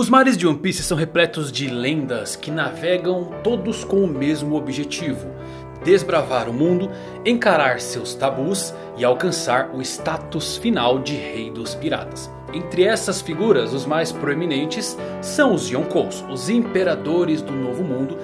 Os mares de One Piece são repletos de lendas que navegam todos com o mesmo objetivo: desbravar o mundo, encarar seus tabus e alcançar o status final de rei dos piratas. Entre essas figuras, os mais proeminentes são os Yonkous, os imperadores do novo mundo.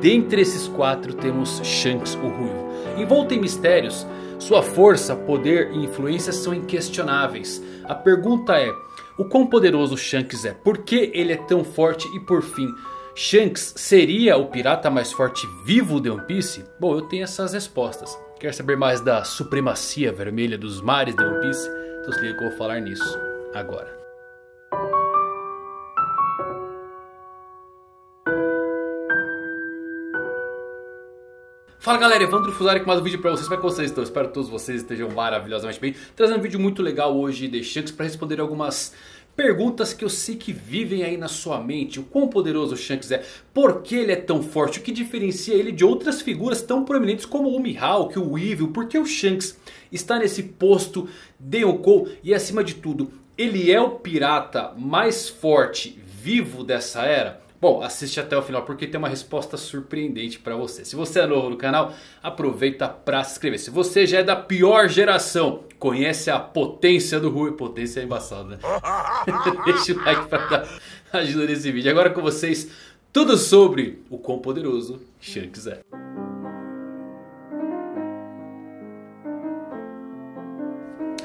Dentre esses quatro temos Shanks o Ruivo. Envolto em mistérios, sua força, poder e influência são inquestionáveis. A pergunta é: o quão poderoso Shanks é? Por que ele é tão forte? E por fim, Shanks seria o pirata mais forte vivo de One Piece? Bom, eu tenho essas respostas. Quer saber mais da supremacia vermelha dos mares de One Piece? Então se liga que eu vou falar nisso agora. Fala galera, Evandro Fuzari com mais um vídeo pra vocês. Como é que vocês estão? Espero que todos vocês estejam maravilhosamente bem. Trazendo um vídeo muito legal hoje de Shanks para responder algumas perguntas que eu sei que vivem aí na sua mente. O quão poderoso o Shanks é? Por que ele é tão forte? O que diferencia ele de outras figuras tão proeminentes como o Mihawk, o Weevil? Por que o Shanks está nesse posto de Yonkou? E acima de tudo, ele é o pirata mais forte vivo dessa era? Bom, assiste até o final porque tem uma resposta surpreendente pra você. Se você é novo no canal, aproveita pra se inscrever. Se você já é da pior geração, conhece a potência do Rui. Potência é embaçada, né? Deixa o like pra dar ajuda nesse vídeo. Agora com vocês, tudo sobre o quão poderoso Shanks é.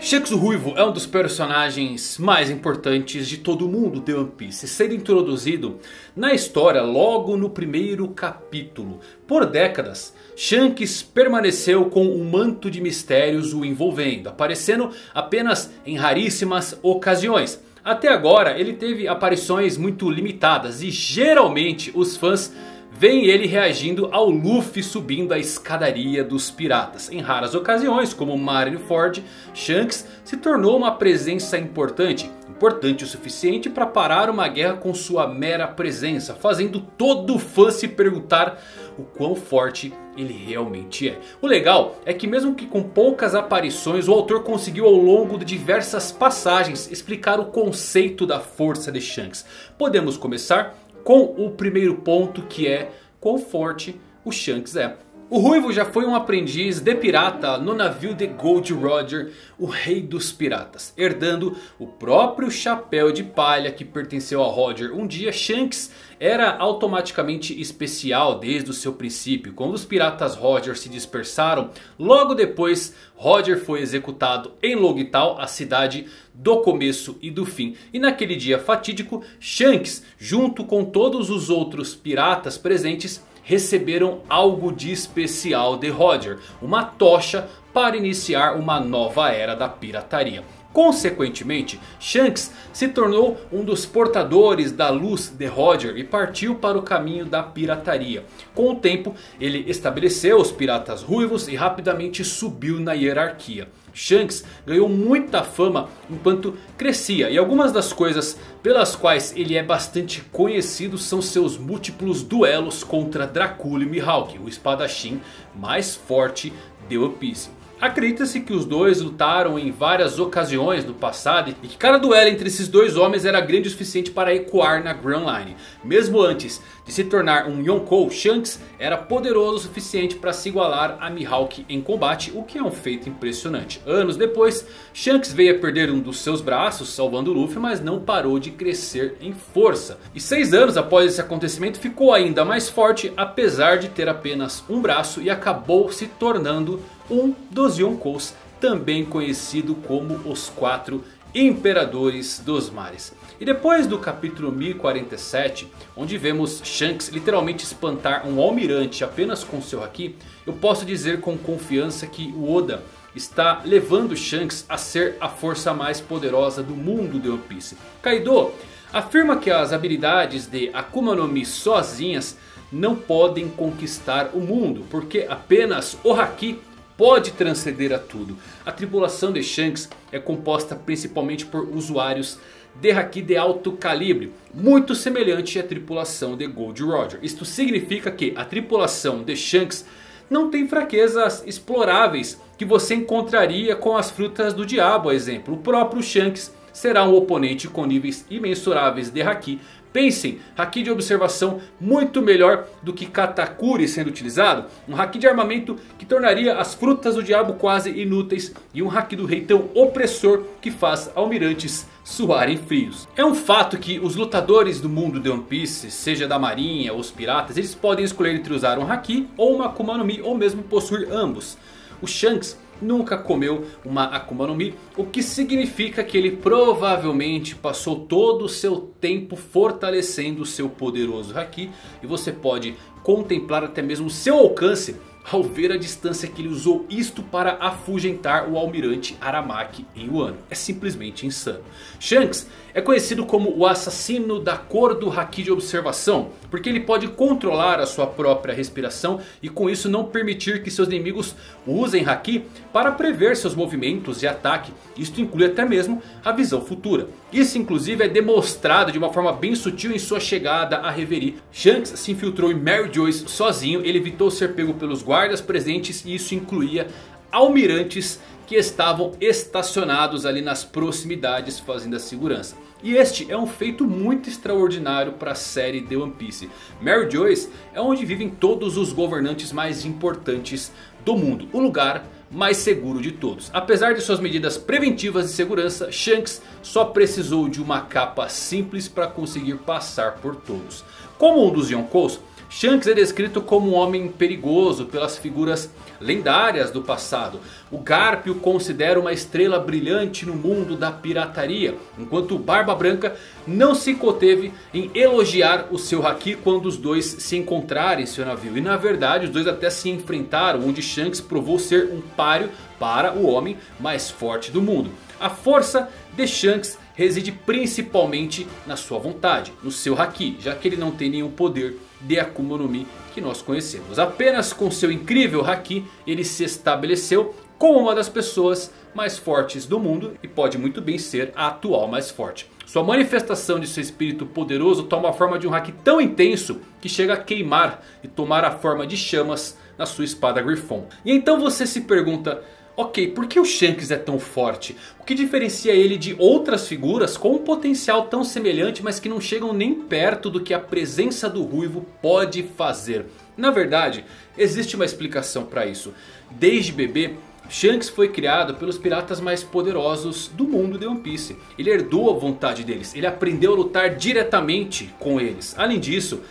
Shanks o Ruivo é um dos personagens mais importantes de todo o mundo de One Piece, sendo introduzido na história logo no primeiro capítulo. Por décadas, Shanks permaneceu com um manto de mistérios o envolvendo, aparecendo apenas em raríssimas ocasiões. Até agora ele teve aparições muito limitadas e geralmente os fãs vem ele reagindo ao Luffy subindo a escadaria dos piratas. Em raras ocasiões, como Marineford, Shanks se tornou uma presença importante. Importante o suficiente para parar uma guerra com sua mera presença, fazendo todo fã se perguntar o quão forte ele realmente é. O legal é que mesmo que com poucas aparições, o autor conseguiu ao longo de diversas passagens explicar o conceito da força de Shanks. Podemos começar com o primeiro ponto, que é quão forte o Shanks é. O Ruivo já foi um aprendiz de pirata no navio de Gold Roger, o rei dos piratas. Herdando o próprio chapéu de palha que pertenceu a Roger um dia, Shanks era automaticamente especial desde o seu princípio. Quando os piratas Roger se dispersaram, logo depois Roger foi executado em Loguetown, a cidade do começo e do fim. E naquele dia fatídico, Shanks, junto com todos os outros piratas presentes, receberam algo de especial de Roger: uma tocha para iniciar uma nova era da pirataria. Consequentemente, Shanks se tornou um dos portadores da luz de Roger e partiu para o caminho da pirataria. Com o tempo, ele estabeleceu os piratas ruivos e rapidamente subiu na hierarquia. Shanks ganhou muita fama enquanto crescia, e algumas das coisas pelas quais ele é bastante conhecido são seus múltiplos duelos contra Dracula e Mihawk, o espadachim mais forte de One Piece. Acredita-se que os dois lutaram em várias ocasiões no passado e que cada duelo entre esses dois homens era grande o suficiente para ecoar na Grand Line. Mesmo antes de se tornar um Yonkou, Shanks era poderoso o suficiente para se igualar a Mihawk em combate, o que é um feito impressionante. Anos depois, Shanks veio a perder um dos seus braços salvando Luffy, mas não parou de crescer em força. E 6 anos após esse acontecimento ficou ainda mais forte, apesar de ter apenas um braço, e acabou se tornando um dos Yonkous, também conhecido como os 4 Imperadores dos Mares. E depois do capítulo 1047, onde vemos Shanks literalmente espantar um almirante apenas com seu Haki, eu posso dizer com confiança que o Oda está levando Shanks a ser a força mais poderosa do mundo de One Piece. Kaido afirma que as habilidades de Akuma no Mi sozinhas não podem conquistar o mundo, porque apenas o Haki pode transcender a tudo. A tripulação de Shanks é composta principalmente por usuários de Haki de alto calibre, muito semelhante à tripulação de Gold Roger. Isto significa que a tripulação de Shanks não tem fraquezas exploráveis que você encontraria com as frutas do diabo, a exemplo. O próprio Shanks será um oponente com níveis imensuráveis de Haki Pensem, haki de observação muito melhor do que Katakuri sendo utilizado. Um haki de armamento que tornaria as frutas do diabo quase inúteis. E um haki do rei tão opressor que faz almirantes suarem frios. É um fato que os lutadores do mundo de One Piece, seja da marinha ou os piratas, eles podem escolher entre usar um haki ou uma Akuma no Mi, ou mesmo possuir ambos. O Shanks nunca comeu uma Akuma no Mi, o que significa que ele provavelmente passou todo o seu tempo fortalecendo o seu poderoso haki. E você pode contemplar até mesmo o seu alcance ao ver a distância que ele usou isto para afugentar o almirante Aramaki em Wano. É simplesmente insano. Shanks é conhecido como o assassino da cor do haki de observação, porque ele pode controlar a sua própria respiração e com isso não permitir que seus inimigos usem haki para prever seus movimentos e ataque. Isto inclui até mesmo a visão futura. Isso inclusive é demonstrado de uma forma bem sutil em sua chegada à Reverie. Shanks se infiltrou em Mary Joyce sozinho. Ele evitou ser pego pelos guardas presentes e isso incluía almirantes que estavam estacionados ali nas proximidades fazendo a segurança. E este é um feito muito extraordinário para a série de One Piece. Mary Joyce é onde vivem todos os governantes mais importantes do mundo, o lugar mais seguro de todos. Apesar de suas medidas preventivas de segurança, Shanks só precisou de uma capa simples para conseguir passar por todos. Como um dos Yonkous, Shanks é descrito como um homem perigoso pelas figuras lendárias do passado. O Garp o considera uma estrela brilhante no mundo da pirataria, enquanto o Barba Branca não se conteve em elogiar o seu haki quando os dois se encontrarem em seu navio. E na verdade os dois até se enfrentaram, onde Shanks provou ser um páreo para o homem mais forte do mundo. A força de Shanks reside principalmente na sua vontade, no seu haki, já que ele não tem nenhum poder de Akuma no Mi que nós conhecemos. Apenas com seu incrível haki ele se estabeleceu como uma das pessoas mais fortes do mundo e pode muito bem ser a atual mais forte. Sua manifestação de seu espírito poderoso toma a forma de um haki tão intenso que chega a queimar e tomar a forma de chamas na sua espada Griffon. E então você se pergunta: ok, por que o Shanks é tão forte? O que diferencia ele de outras figuras com um potencial tão semelhante, mas que não chegam nem perto do que a presença do Ruivo pode fazer? Na verdade, existe uma explicação para isso. Desde bebê, Shanks foi criado pelos piratas mais poderosos do mundo de One Piece. Ele herdou a vontade deles, ele aprendeu a lutar diretamente com eles. Além disso,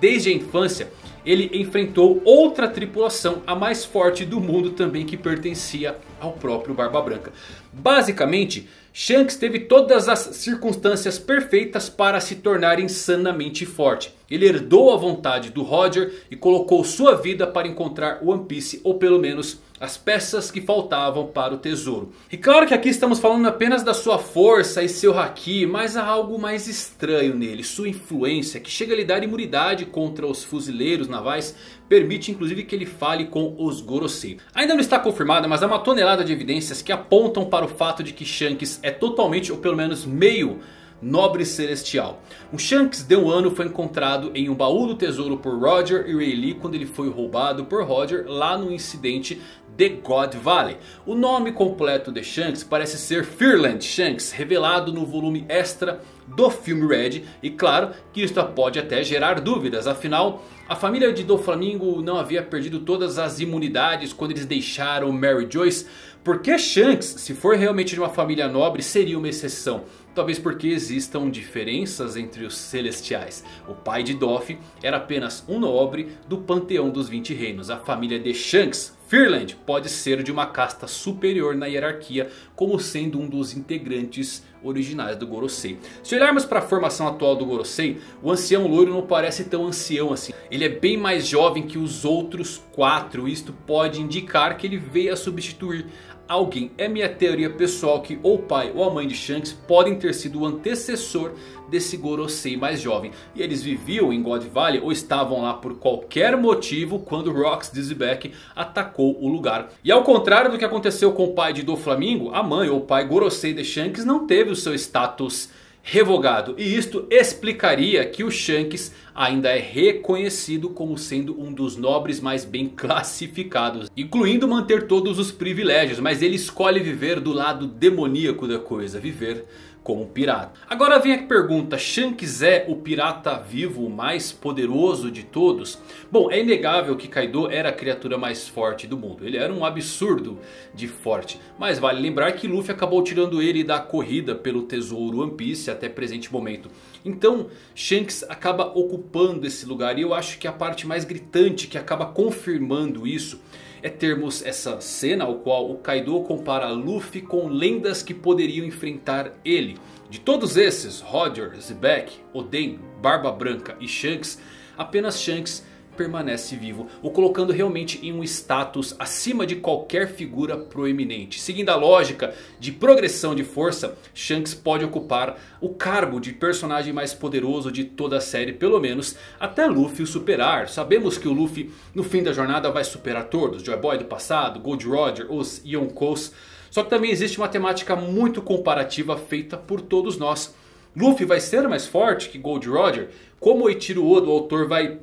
desde a infância, ele enfrentou outra tripulação, a mais forte do mundo também, que pertencia ao próprio Barba Branca. Basicamente, Shanks teve todas as circunstâncias perfeitas para se tornar insanamente forte. Ele herdou a vontade do Roger e colocou sua vida para encontrar One Piece, ou pelo menos as peças que faltavam para o tesouro. E claro que aqui estamos falando apenas da sua força e seu haki, mas há algo mais estranho nele. Sua influência, que chega a lhe dar imunidade contra os fuzileiros navais, permite inclusive que ele fale com os Gorosei. Ainda não está confirmada, mas há uma tonelada de evidências que apontam para o fato de que Shanks é totalmente, ou pelo menos meio, nobre celestial. O Shanks de Wano foi encontrado em um baú do tesouro por Roger e Rayleigh quando ele foi roubado por Roger lá no incidente de God Valley. O nome completo de Shanks parece ser Fearland Shanks, revelado no volume extra do filme Red. E claro que isto pode até gerar dúvidas, afinal a família de Doflamingo não havia perdido todas as imunidades quando eles deixaram Mary Joyce. Por que Shanks, se for realmente de uma família nobre, seria uma exceção? Talvez porque existam diferenças entre os celestiais. O pai de Doff era apenas um nobre do panteão dos 20 reinos. A família de Shanks, Fearland, pode ser de uma casta superior na hierarquia, como sendo um dos integrantes originais do Gorosei. Se olharmos para a formação atual do Gorosei, o ancião loiro não parece tão ancião assim. Ele é bem mais jovem que os outros quatro. Isto pode indicar que ele veio a substituir alguém. É minha teoria pessoal que ou o pai ou a mãe de Shanks podem ter sido o antecessor desse Gorosei mais jovem. E eles viviam em God Valley ou estavam lá por qualquer motivo quando Rocks D. Xebec atacou o lugar. E ao contrário do que aconteceu com o pai de Doflamingo, a mãe ou o pai Gorosei de Shanks não teve o seu status revogado. E isto explicaria que o Shanks ainda é reconhecido como sendo um dos nobres mais bem classificados, incluindo manter todos os privilégios, mas ele escolhe viver do lado demoníaco da coisa, viver como pirata. Agora vem a pergunta: Shanks é o pirata vivo mais poderoso de todos? Bom, é inegável que Kaido era a criatura mais forte do mundo. Ele era um absurdo de forte. Mas vale lembrar que Luffy acabou tirando ele da corrida pelo tesouro One Piece até presente momento. Então Shanks acaba ocupando esse lugar. E eu acho que a parte mais gritante que acaba confirmando isso é termos essa cena ao qual o Kaido compara Luffy com lendas que poderiam enfrentar ele. De todos esses, Roger, Xebec, Oden, Barba Branca e Shanks, apenas Shanks permanece vivo, o colocando realmente em um status acima de qualquer figura proeminente. Seguindo a lógica de progressão de força, Shanks pode ocupar o cargo de personagem mais poderoso de toda a série, pelo menos até Luffy o superar. Sabemos que o Luffy no fim da jornada vai superar todos: Joy Boy do passado, Gold Roger, os Yonkous. Só que também existe uma temática muito comparativa feita por todos nós. Luffy vai ser mais forte que Gold Roger? Como Eiichiro Oda, o autor, vai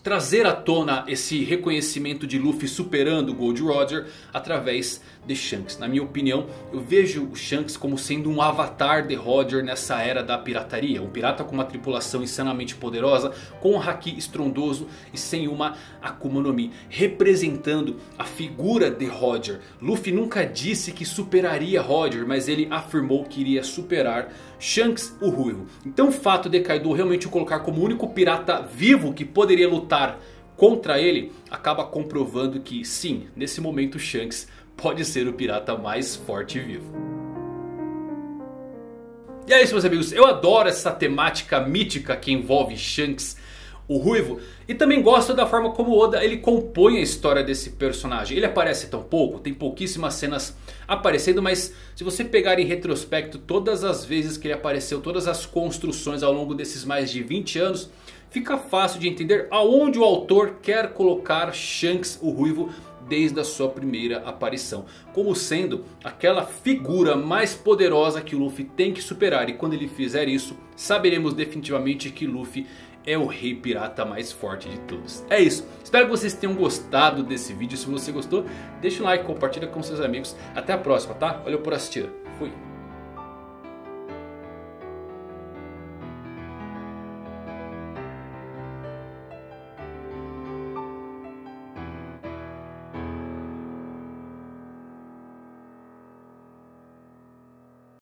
trazer à tona esse reconhecimento de Luffy superando o Gold Roger através de Shanks? Na minha opinião, eu vejo o Shanks como sendo um avatar de Roger nessa era da pirataria. Um pirata com uma tripulação insanamente poderosa, com um haki estrondoso e sem uma Akuma no Mi, representando a figura de Roger. Luffy nunca disse que superaria Roger, mas ele afirmou que iria superar Shanks, o ruivo. Então o fato de Kaido realmente o colocar como o único pirata vivo que poderia lutar contra ele acaba comprovando que sim, nesse momento Shanks pode ser o pirata mais forte e vivo. E é isso, meus amigos. Eu adoro essa temática mítica que envolve Shanks, o ruivo, e também gosto da forma como Oda ele compõe a história desse personagem. Ele aparece tão pouco, tem pouquíssimas cenas aparecendo, mas se você pegar em retrospecto todas as vezes que ele apareceu, todas as construções ao longo desses mais de 20 anos, fica fácil de entender aonde o autor quer colocar Shanks, o ruivo, desde a sua primeira aparição, como sendo aquela figura mais poderosa que o Luffy tem que superar. E quando ele fizer isso, saberemos definitivamente que Luffy é o rei pirata mais forte de todos. É isso. Espero que vocês tenham gostado desse vídeo. Se você gostou, deixa um like, compartilha com seus amigos. Até a próxima, tá? Valeu por assistir. Fui.